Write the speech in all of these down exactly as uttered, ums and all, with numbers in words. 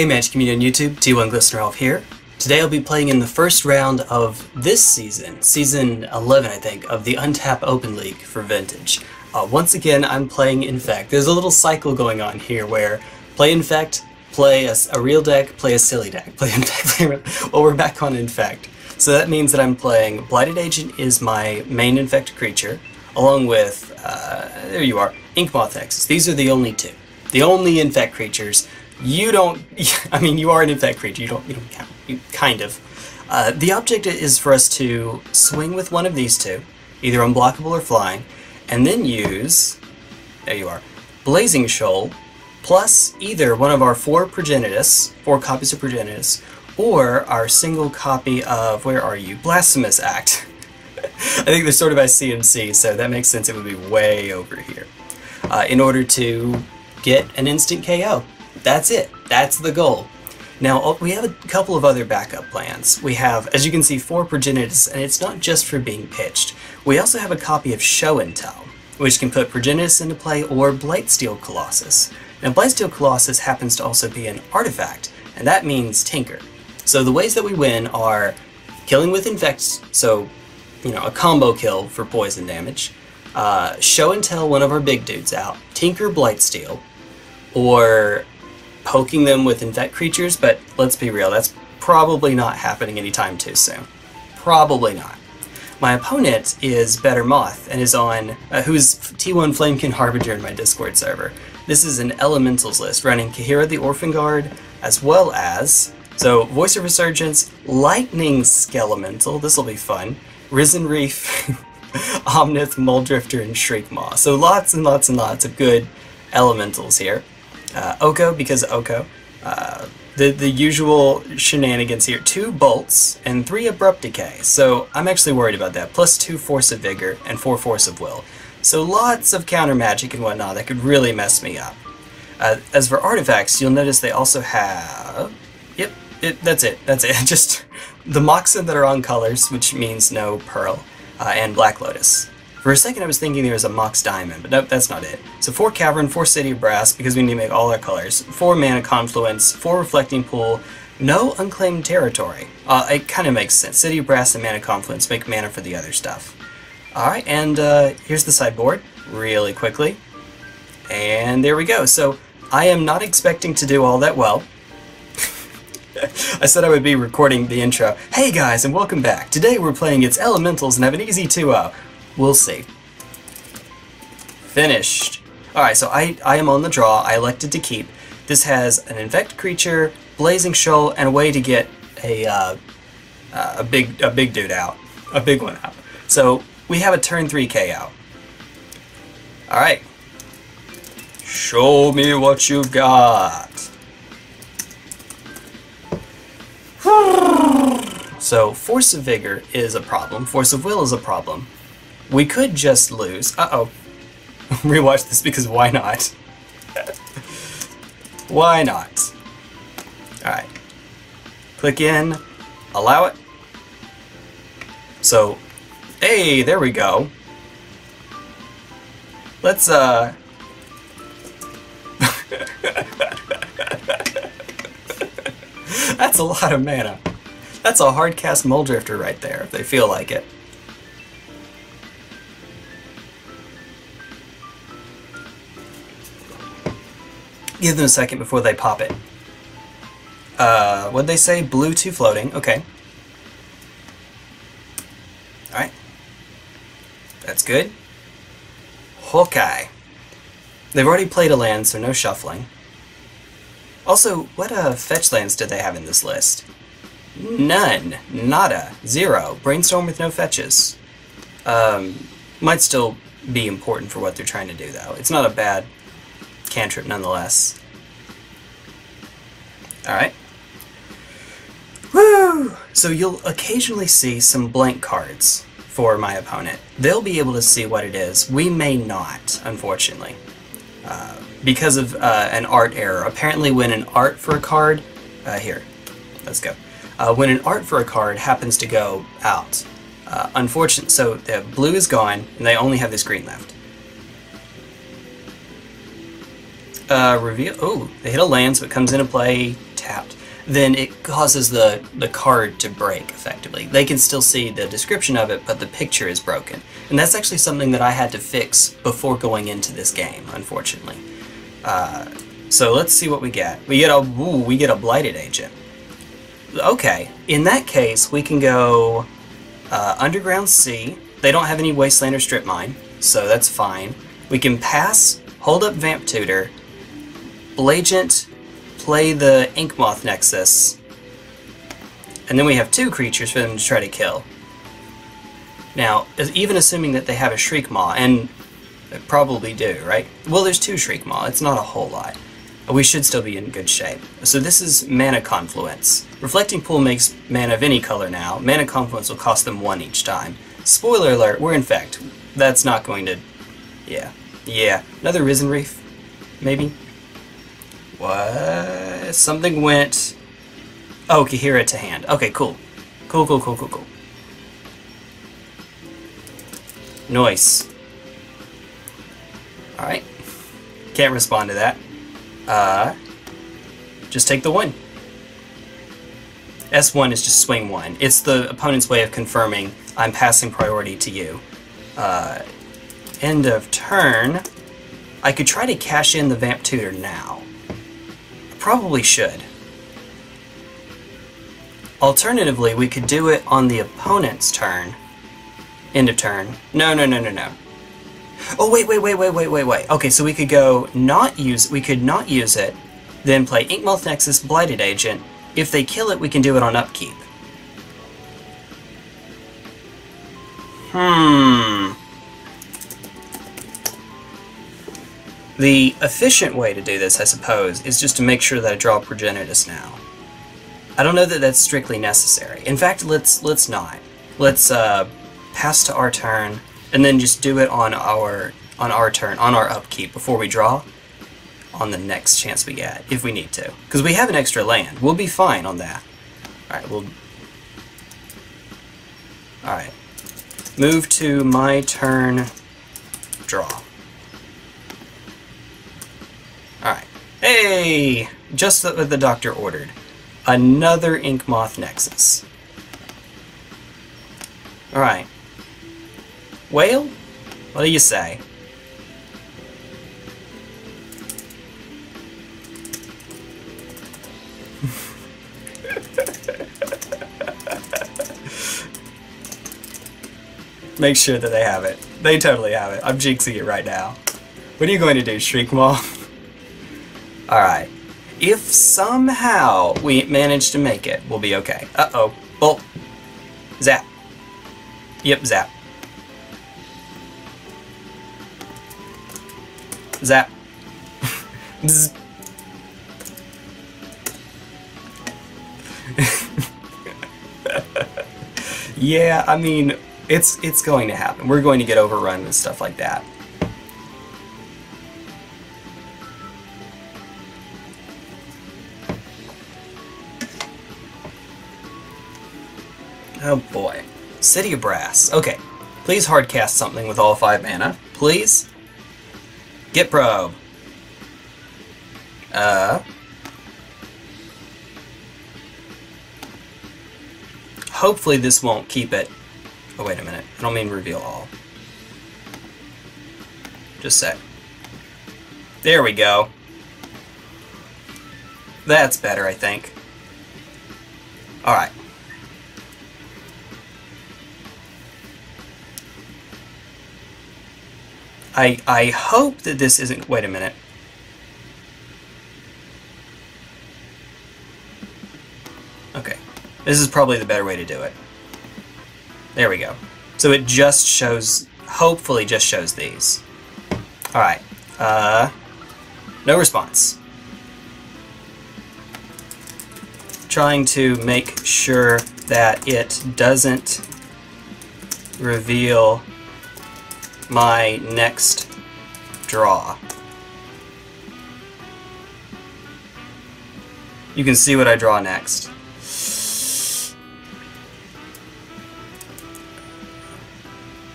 Hey Magic Community on YouTube, T one Glistenerolf here. Today I'll be playing in the first round of this season, Season eleven I think, of the Untap Open League for Vintage. Uh, once again I'm playing Infect. There's a little cycle going on here where play Infect, play a, a real deck, play a silly deck, play Infect, play real... Well, we're back on Infect. So that means that I'm playing Blighted Agent is my main Infect creature, along with, uh, there you are, Inkmoth Nexus. These are the only two. The only Infect creatures. You don't, I mean, you are an Infect creature, you don't, you don't count, you, kind of. Uh, the object is for us to swing with one of these two, either unblockable or flying, and then use, there you are, Blazing Shoal, plus either one of our four Progenitus, four copies of Progenitus, or our single copy of, where are you, Blasphemous Act. I think they're sorted by C M C, so that makes sense, it would be way over here, uh, in order to get an instant K O. That's it. That's the goal. Now, we have a couple of other backup plans. We have, as you can see, four Progenitus, and it's not just for being pitched. We also have a copy of Show and Tell, which can put Progenitus into play or Blightsteel Colossus. Now, Blightsteel Colossus happens to also be an artifact, and that means Tinker. So the ways that we win are killing with Infect, so, you know, a combo kill for poison damage, uh, Show and Tell one of our big dudes out, Tinker Blightsteel, or poking them with Infect creatures, but let's be real, that's probably not happening anytime too soon. Probably not. My opponent is Better Moth, and is on, uh, who's T one Flamekin Harbinger in my Discord server. This is an Elementals list running Kaheera the Orphan Guard, as well as, so Voice of Resurgence, Lightning Skelemental, this'll be fun, Risen Reef, Omnith, Mulldrifter, and Shriekmaw. So lots and lots and lots of good Elementals here. Uh, Oko, because of Oko. Uh, the, the usual shenanigans here. Two Bolts and three Abrupt Decay. So I'm actually worried about that. Plus two Force of Vigor and four Force of Will. So lots of counter magic and whatnot that could really mess me up. Uh, as for artifacts, you'll notice they also have... Yep, it, that's it. That's it. Just the Moxen that are on colors, which means no Pearl, uh, and Black Lotus. For a second I was thinking there was a Mox Diamond, but nope, that's not it. So four Cavern, four City of Brass, because we need to make all our colors, four Mana Confluence, four Reflecting Pool, no Unclaimed Territory. Uh, it kind of makes sense. City of Brass and Mana Confluence make mana for the other stuff. Alright, and uh, here's the sideboard, really quickly. And there we go. So I am not expecting to do all that well. I said I would be recording the intro. Hey guys, and welcome back. Today we're playing It's Elementals and have an easy two oh. We'll see. Finished. Alright, so I, I am on the draw. I elected to keep. This has an Infect creature, Blazing Shoal, and a way to get a uh, uh, a big a big dude out. A big one out. So we have a turn three K O. Alright. Show me what you've got. So Force of Vigor is a problem. Force of Will is a problem. We could just lose. Uh-oh. Rewatch this because why not? Why not? Alright. Click in. Allow it. So, hey, there we go. Let's, uh... That's a lot of mana. That's a hard cast Mulldrifter right there, if they feel like it. Give them a second before they pop it. Uh, what'd they say? Blue two floating. Okay. Alright. That's good. Hawkeye. They've already played a land, so no shuffling. Also, what uh, fetch lands did they have in this list? None. Nada. Zero. Brainstorm with no fetches. Um, might still be important for what they're trying to do, though. It's not a bad... cantrip nonetheless. Alright. Woo! So you'll occasionally see some blank cards for my opponent. They'll be able to see what it is. We may not, unfortunately. Uh, because of uh, an art error. Apparently when an art for a card... Uh, here. Let's go. Uh, when an art for a card happens to go out. Uh, unfortunately, so the blue is gone and they only have this green left. Uh, reveal. Oh, they hit a land, so it comes into play tapped, then it causes the, the card to break, effectively. They can still see the description of it, but the picture is broken. And that's actually something that I had to fix before going into this game, unfortunately. Uh, so let's see what we get. We get a, ooh, we get a Blighted Agent. Okay, in that case, we can go uh, Underground Sea. They don't have any Wasteland or Strip Mine, so that's fine. We can pass, hold up Vamp Tutor, Blagent, play the Inkmoth Nexus, and then we have two creatures for them to try to kill. Now, even assuming that they have a Shriekmaw, and they probably do, right? Well, there's two Shriekmaw, it's not a whole lot. We should still be in good shape. So this is Mana Confluence. Reflecting Pool makes mana of any color now. Mana Confluence will cost them one each time. Spoiler alert, we're Infect. That's not going to... yeah. Yeah. Another Risen Reef? Maybe? What? Something went... oh, Kaheera to hand. Okay, cool. Cool, cool, cool, cool, cool. Nice. Alright. Can't respond to that. Uh, just take the one. S one is just swing one. It's the opponent's way of confirming I'm passing priority to you. Uh, end of turn. I could try to cash in the Vamp Tutor now. I probably should. Alternatively, we could do it on the opponent's turn. End of turn. No, no, no, no, no. Oh wait, wait, wait, wait, wait, wait, wait. Okay, so we could go not use we could not use it, then play Inkmoth Nexus, Blighted Agent. If they kill it, we can do it on upkeep. Hmm. The efficient way to do this, I suppose, is just to make sure that I draw Progenitus now. I don't know that that's strictly necessary. In fact, let's let's not. Let's uh, pass to our turn. And then just do it on our on our turn, on our upkeep, before we draw, on the next chance we get, if we need to. Because we have an extra land. We'll be fine on that. Alright, we'll... alright. Move to my turn, draw. Alright. Hey! Just what the doctor ordered. Another Inkmoth Nexus. Alright. Whale? What do you say? Make sure that they have it. They totally have it. I'm jinxing it right now. What are you going to do, Shriekmaw? Alright. If somehow we manage to make it, we'll be okay. Uh-oh. Bolt. Zap. Yep, zap. Zap. Bzz. Yeah, I mean, it's it's going to happen. We're going to get overrun with stuff like that. Oh boy. City of Brass. Okay. Please hardcast something with all five mana. Please. Get probe. Uh. Hopefully this won't keep it. Oh, wait a minute. I don't mean reveal all. Just a sec. There we go. That's better, I think. Alright. I, I hope that this isn't... wait a minute. Okay. This is probably the better way to do it. There we go. So it just shows... hopefully just shows these. Alright. Uh, no response. Trying to make sure that it doesn't reveal... my next draw. You can see what I draw next.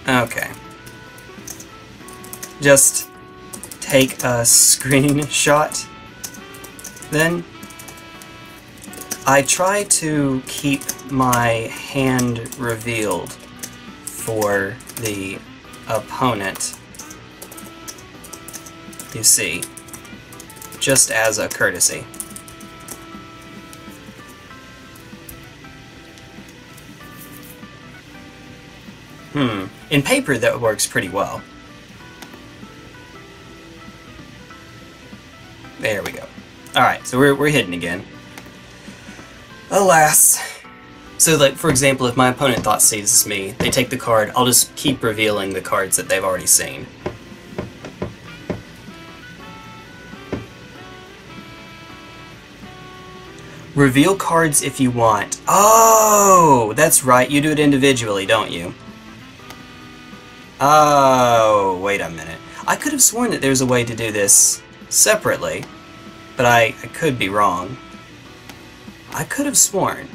Okay. Just take a screenshot then. I try to keep my hand revealed for the opponent, you see, just as a courtesy. Hmm. In paper, that works pretty well. There we go. Alright, so we're, we're hidden again. Alas. So, like, for example, if my opponent thought sees me, they take the card, I'll just keep revealing the cards that they've already seen. Reveal cards if you want. Oh! That's right, you do it individually, don't you? Oh, wait a minute. I could have sworn that there's a way to do this separately, but I, I could be wrong. I could have sworn.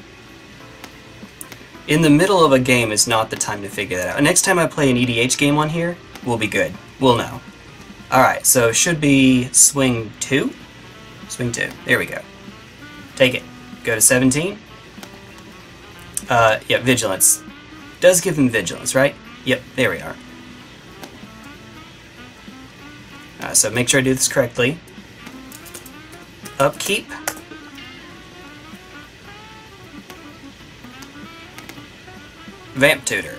In the middle of a game is not the time to figure that out. Next time I play an E D H game on here, we'll be good. We'll know. Alright, so should be swing two? Swing two. There we go. Take it. Go to seventeen. Uh, yeah, vigilance. Does give them vigilance, right? Yep, there we are. Uh, so make sure I do this correctly. Upkeep. Vamp Tutor.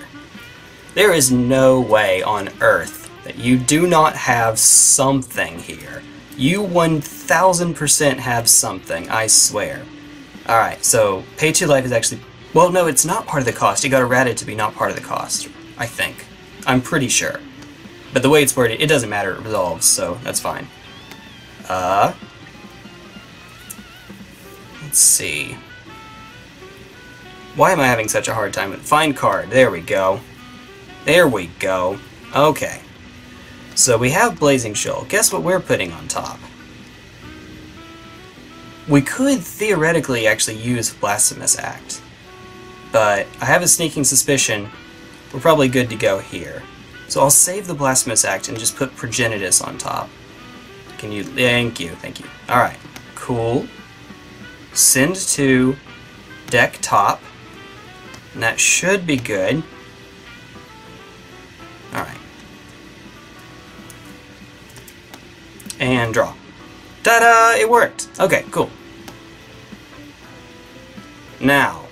There is no way on earth that you do not have something here. You one thousand percent have something, I swear. Alright, so pay two life is actually... Well, no, it's not part of the cost. You gotta rat it to be not part of the cost, I think. I'm pretty sure. But the way it's worded, it doesn't matter, it resolves, so that's fine. Uh... Let's see... Why am I having such a hard time with it? Find card, there we go. There we go. Okay. So we have Blazing Shoal. Guess what we're putting on top? We could theoretically actually use Blasphemous Act. But I have a sneaking suspicion we're probably good to go here. So I'll save the Blasphemous Act and just put Progenitus on top. Can you... Thank you, thank you. Alright, cool. Send to deck top. And that should be good. Alright. And draw. Ta-da! It worked! Okay, cool. Now.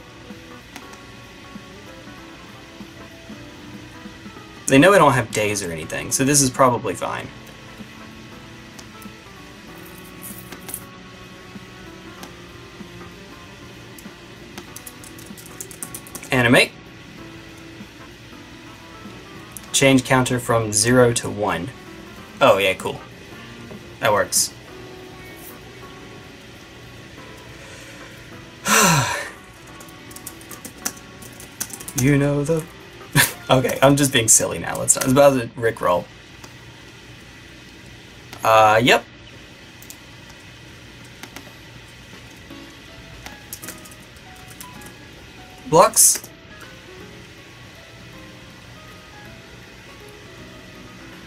They know I don't have days or anything, so this is probably fine. Animate. Change counter from zero to one. Oh yeah, cool. That works. You know the... Okay, I'm just being silly now. Let's not... It's about to Rickroll. Uh, yep. Blocks.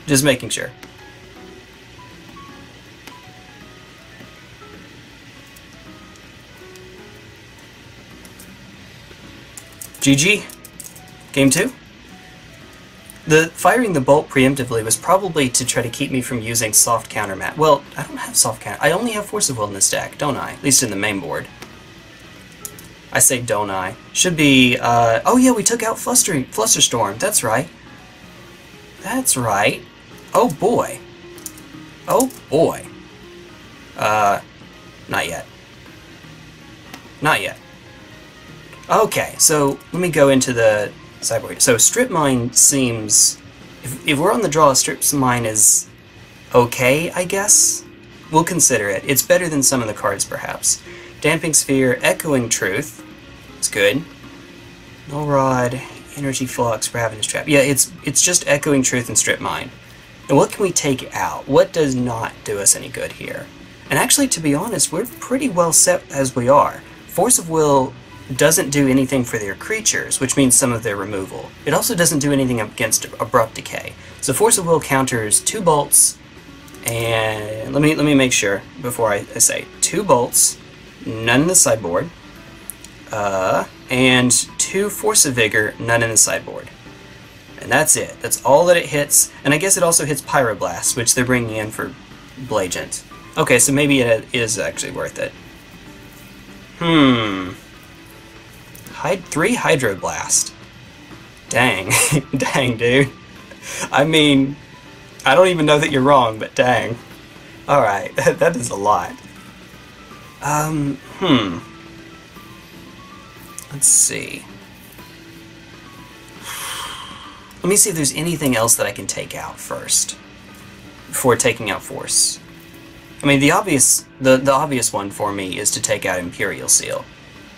Just making sure. G G. Game two. The firing the bolt preemptively was probably to try to keep me from using soft counter mat. Well, I don't have soft counter. I only have Force of Will in this deck, don't I? At least in the main board. I say don't I. Should be, uh... Oh yeah, we took out Flustering, Flusterstorm. That's right. That's right. Oh boy. Oh boy. Uh... Not yet. Not yet. Okay, so let me go into the sideboard. So Strip Mine seems... If, if we're on the draw, Strip Mine is okay, I guess? We'll consider it. It's better than some of the cards, perhaps. Damping Sphere, Echoing Truth. It's good. Null Rod, Energy Flux, Ravenous Trap. Yeah, it's it's just Echoing Truth and Strip Mine. And what can we take out? What does not do us any good here? And actually, to be honest, we're pretty well set as we are. Force of Will doesn't do anything for their creatures, which means some of their removal. It also doesn't do anything against Abrupt Decay. So Force of Will counters two bolts, and let me let me make sure before I, I say two bolts. None in the sideboard. uh, and two Force of Vigor, none in the sideboard. And that's it. That's all that it hits. And I guess it also hits Pyroblast, which they're bringing in for Blagent. Okay, so maybe it is actually worth it. Hmm. Hide three Hydroblast. Dang. Dang, dude. I mean, I don't even know that you're wrong, but dang. Alright, that is a lot. Um, hmm. Let's see. Let me see if there's anything else that I can take out first before taking out Force. I mean, the obvious the, the obvious one for me is to take out Imperial Seal.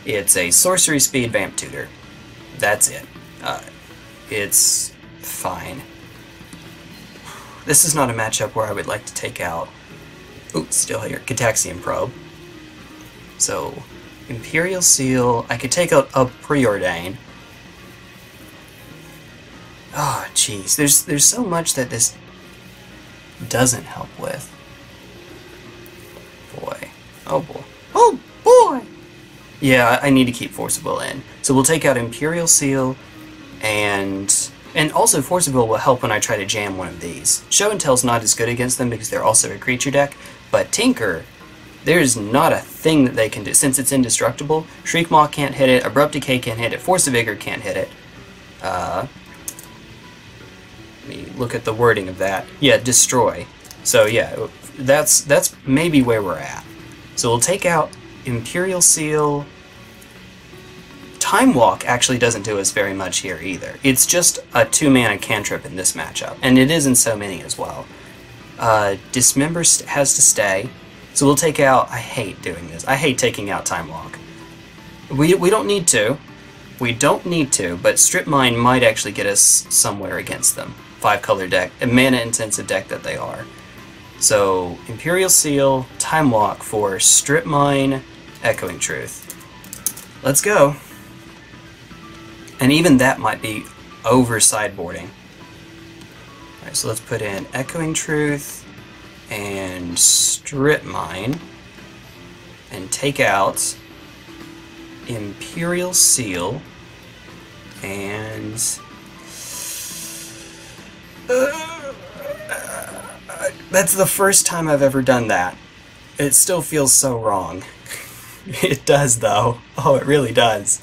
It's a sorcery speed Vamp Tutor. That's it. Uh, it's fine. This is not a matchup where I would like to take out... Oops, still here. Gitaxian Probe. So, Imperial Seal... I could take out a Preordain. Oh, jeez. There's, there's so much that this doesn't help with. Boy. Oh, boy. Oh, boy! Yeah, I need to keep Force of Will in. So we'll take out Imperial Seal, and... And also, Force of Will will help when I try to jam one of these. Show and Tell's not as good against them because they're also a creature deck, but Tinker, there's not a thing that they can do. Since it's indestructible, Shriekmaw can't hit it, Abrupt Decay can't hit it, Force of Vigor can't hit it. Uh, let me look at the wording of that. Yeah, destroy. So yeah, that's, that's maybe where we're at. So we'll take out Imperial Seal... Time Walk actually doesn't do us very much here either. It's just a two-mana cantrip in this matchup, and it isn't so many as well. Uh, Dismember has to stay, so we'll take out... I hate doing this. I hate taking out Time Walk. We, we don't need to. We don't need to, but Strip Mine might actually get us somewhere against them. Five-color deck, a mana-intensive deck that they are. So, Imperial Seal, Time Walk for Strip Mine, Echoing Truth. Let's go. And even that might be over sideboarding. Alright, so let's put in Echoing Truth and Strip Mine and take out Imperial Seal and... Uh, uh, that's the first time I've ever done that. It still feels so wrong. It does, though. Oh, it really does.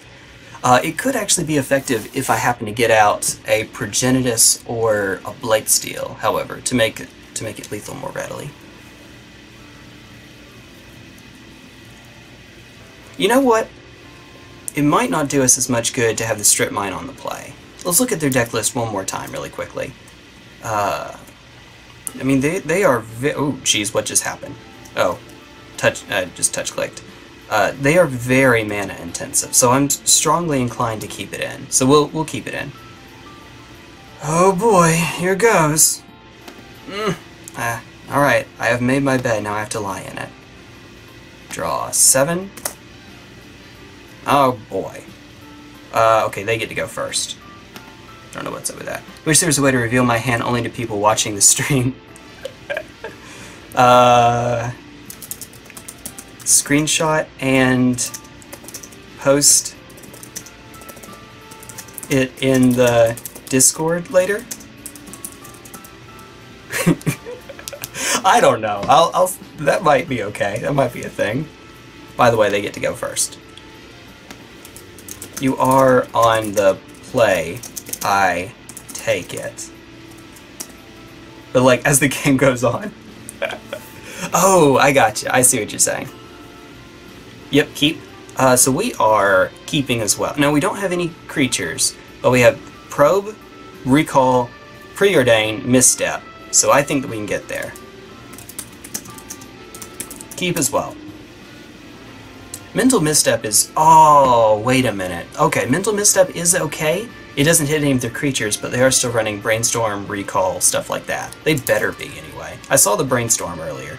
Uh, it could actually be effective if I happen to get out a Progenitus or a Blightsteel, however, to make it, to make it lethal more readily. You know what? It might not do us as much good to have the Strip Mine on the play. Let's look at their deck list one more time really quickly. Uh, I mean, they, they are vi- oh, jeez, what just happened? Oh, touch, uh, just touch-clicked. Uh, they are very mana intensive, so I'm strongly inclined to keep it in. So we'll we'll keep it in. Oh boy, here goes. Mm. Ah, all right, I have made my bed. Now I have to lie in it. Draw seven. Oh boy. Uh, okay, they get to go first. I don't know what's up with that. Wish there was a way to reveal my hand only to people watching the stream. uh. Screenshot and post it in the Discord later. I don't know. I'll, I'll. That might be okay. That might be a thing. By the way, they get to go first. You are on the play. I take it. But like as the game goes on. Oh, I got you. I see what you're saying. Yep, keep. Uh, so we are keeping as well. Now, we don't have any creatures, but we have Probe, Recall, Preordain, Misstep. So I think that we can get there. Keep as well. Mental Misstep is... Oh, wait a minute. Okay, Mental Misstep is okay. It doesn't hit any of their creatures, but they are still running Brainstorm, Recall, stuff like that. They better be, anyway. I saw the Brainstorm earlier.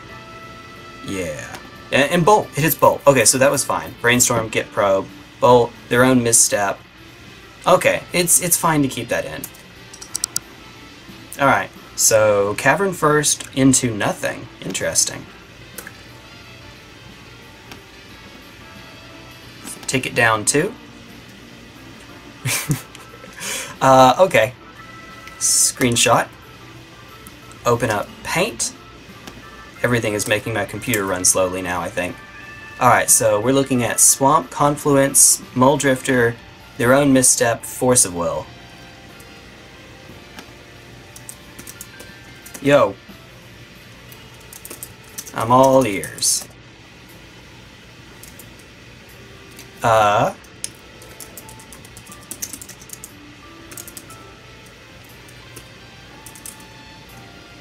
Yeah. And Bolt. It hits Bolt. Okay, so that was fine. Brainstorm, get Probe, Bolt, their own Misstep. Okay, it's it's fine to keep that in. Alright, so Cavern first, into nothing. Interesting. take it down too. uh, okay. Screenshot. Open up Paint. Everything is making my computer run slowly now, I think. Alright, so we're looking at Swamp, Confluence, Mulldrifter, Their Own Misstep, Force of Will. Yo. I'm all ears. Uh...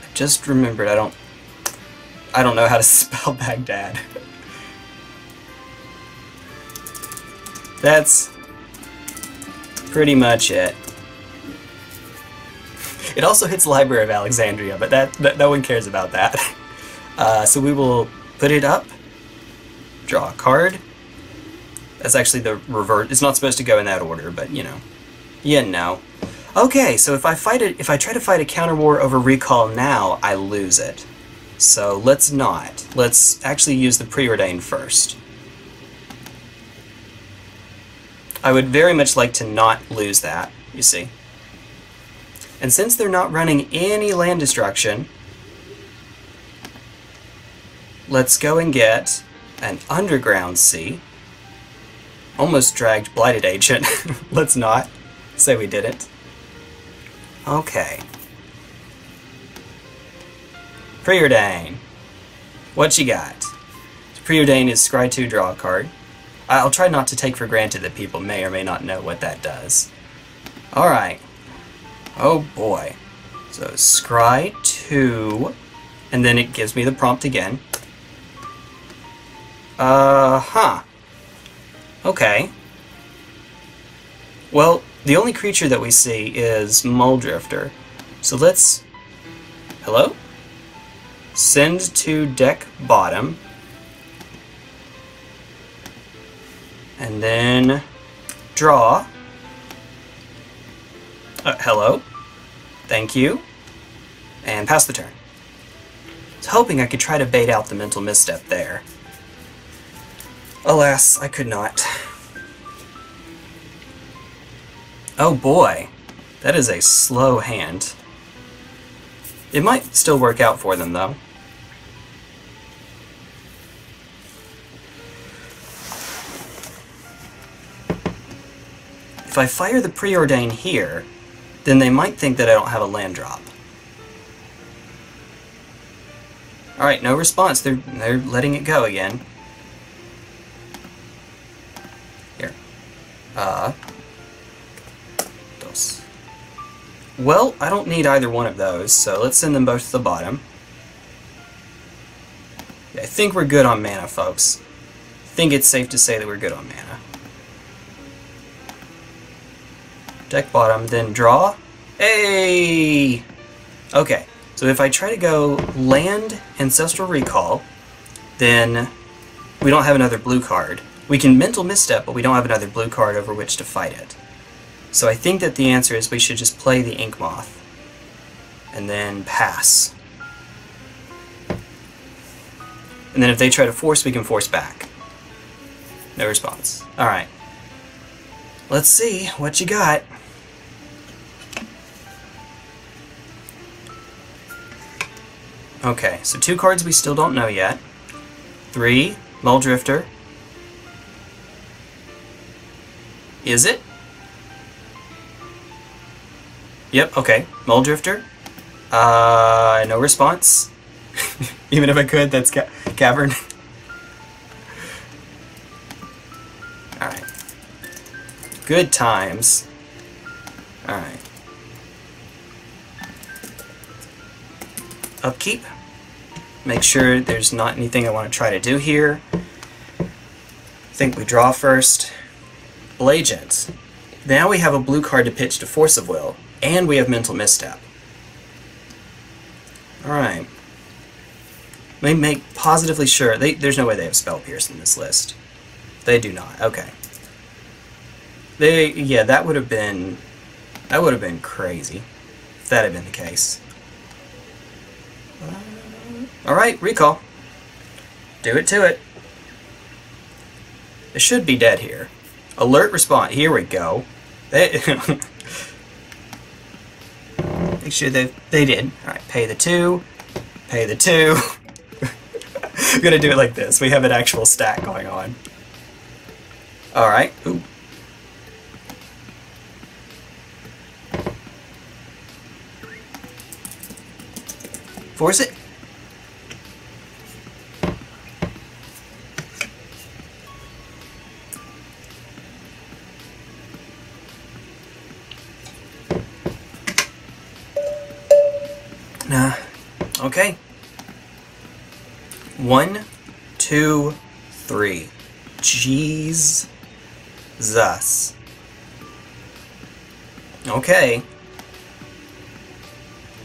I just remembered I don't... I don't know how to spell Baghdad. That's pretty much it. It also hits Library of Alexandria, but that, that no one cares about that. Uh, so we will put it up, draw a card. That's actually the reverse. It's not supposed to go in that order, but you know, you know. Okay, so if I fight it, if I try to fight a counter war over recall now, I lose it. So let's not. Let's actually use the Preordain first. I would very much like to not lose that, you see. And since they're not running any land destruction, let's go and get an Underground Sea. Almost dragged Blighted Agent. Let's not say we didn't. Okay. Preordain. What you got? Preordain is scry two, draw a card. I'll try not to take for granted that people may or may not know what that does. Alright. Oh boy. So scry two, and then it gives me the prompt again. Uh huh. Okay. Well, the only creature that we see is Mulldrifter. So let's. Hello? Send to deck bottom. And then draw. Uh, hello. Thank you. And pass the turn. I was hoping I could try to bait out the Mental Misstep there. Alas, I could not. Oh boy. That is a slow hand. It might still work out for them, though. If I fire the Preordain here, then they might think that I don't have a land drop. Alright, no response. They're, they're letting it go again. Here. Uh. Dos. Well, I don't need either one of those, so let's send them both to the bottom. Yeah, I think we're good on mana, folks. I think it's safe to say that we're good on mana. Deck bottom, then draw. Hey! Okay, so if I try to go land Ancestral Recall, then we don't have another blue card. We can Mental Misstep, but we don't have another blue card over which to fight it. So I think that the answer is we should just play the Inkmoth, and then pass. And then if they try to force, we can force back. No response. Alright. Let's see what you got. Okay, so two cards we still don't know yet. Three, Mulldrifter. Is it? Yep, okay. Mulldrifter. Uh, no response. Even if I could, that's ca Cavern. Alright. Good times. Alright. Upkeep. Make sure there's not anything I want to try to do here. I think we draw first. Blagent. Now we have a blue card to pitch to Force of Will, and we have Mental Misstep. Alright. Let me make positively sure. They, there's no way they have Spell Pierce in this list. They do not. Okay. They, yeah, that would have been, that would have been crazy if that had been the case. Alright, recall. Do it to it. It should be dead here. Alert response. Here we go. They Make sure they they did. All right, pay the two. Pay the two. I'm gonna do it like this. We have an actual stack going on. All right. Ooh. Force it. Nah. Okay. One, two, three. Jeez. Zus. Okay.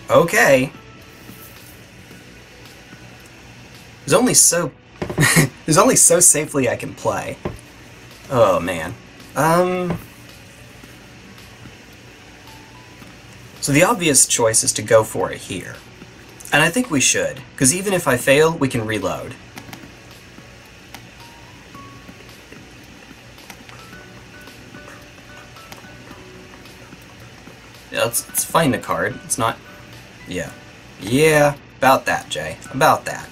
Okay. There's only so there's only so safely I can play. Oh man. Um So the obvious choice is to go for it here. And I think we should, because even if I fail, we can reload. Yeah, let's, let's find a card. It's not... Yeah. Yeah, about that, Jay. About that.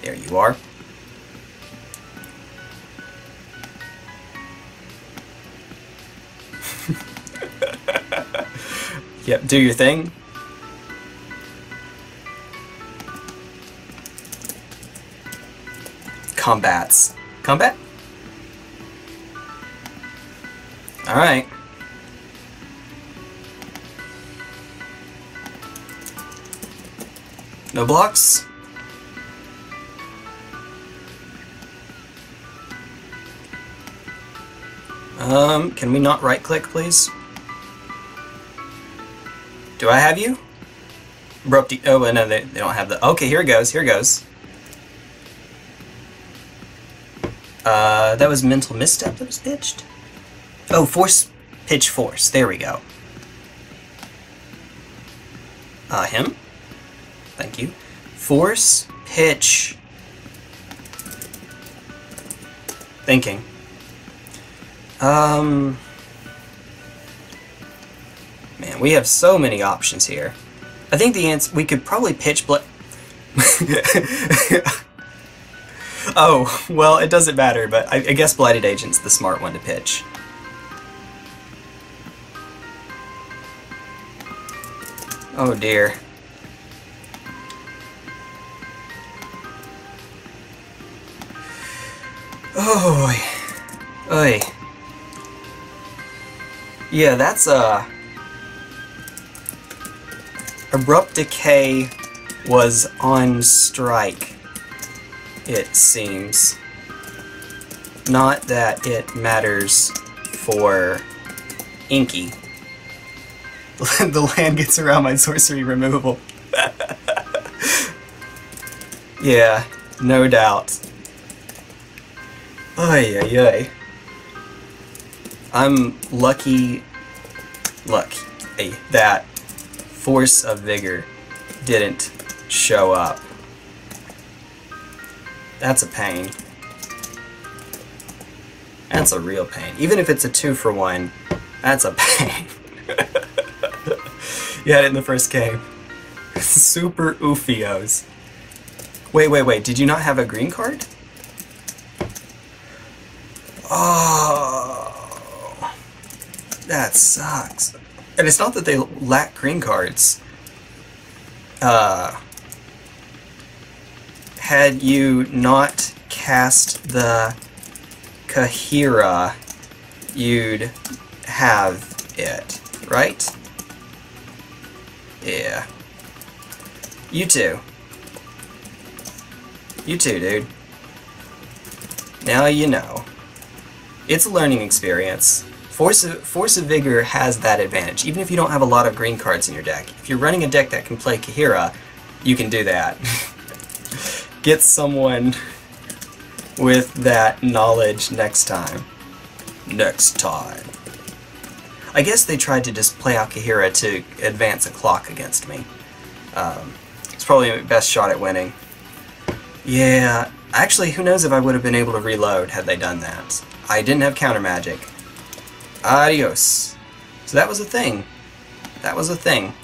There you are. Yep, do your thing. Combats. Combat? Alright. No blocks? Um, can we not right-click, please? Do I have you? Abrupt Decay. Oh, no, they, they don't have the... Okay, here it goes. Here it goes. Uh, that was Mental Misstep that was pitched. Oh, Force... Pitch Force. There we go. Uh, him? Thank you. Force... Pitch... Thinking. Um... Man, we have so many options here. I think the answer... We could probably pitch... Bla oh, well, it doesn't matter, but I, I guess Blighted Agent's the smart one to pitch. Oh, dear. Oh, oy. Yeah, that's, uh... Abrupt Decay was on strike, it seems. Not that it matters for Inky. The land gets around my sorcery removal. Yeah, no doubt. Ay, ay, ay. I'm lucky, lucky that Force of Vigor didn't show up. That's a pain. That's a real pain. Even if it's a two for one, that's a pain. You had it in the first game. Super oofios. Wait, wait, wait. Did you not have a green card? Oh, that sucks. And it's not that they lack green cards. Uh, had you not cast the Kaheera, you'd have it, right? Yeah. You too. You too, dude. Now you know. It's a learning experience. Force of, Force of Vigor has that advantage, even if you don't have a lot of green cards in your deck. If you're running a deck that can play Kaheera, you can do that. Get someone with that knowledge next time. Next time. I guess they tried to just play out Kaheera to advance a clock against me. Um, it's probably my best shot at winning. Yeah, actually, who knows if I would have been able to reload had they done that. I didn't have counter magic. Adios. So that was a thing. That was a thing.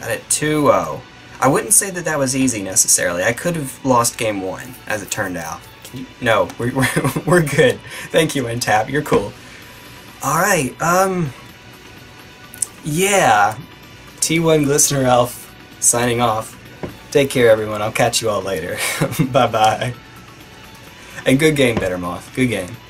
Got it two oh. I wouldn't say that that was easy necessarily. I could have lost game one, as it turned out. Can you? No, we're, we're, we're good. Thank you, N tap. You're cool. Alright, um... yeah. T one Glistener Elf signing off. Take care, everyone. I'll catch you all later. Bye-bye. And good game, Better Moth. Good game.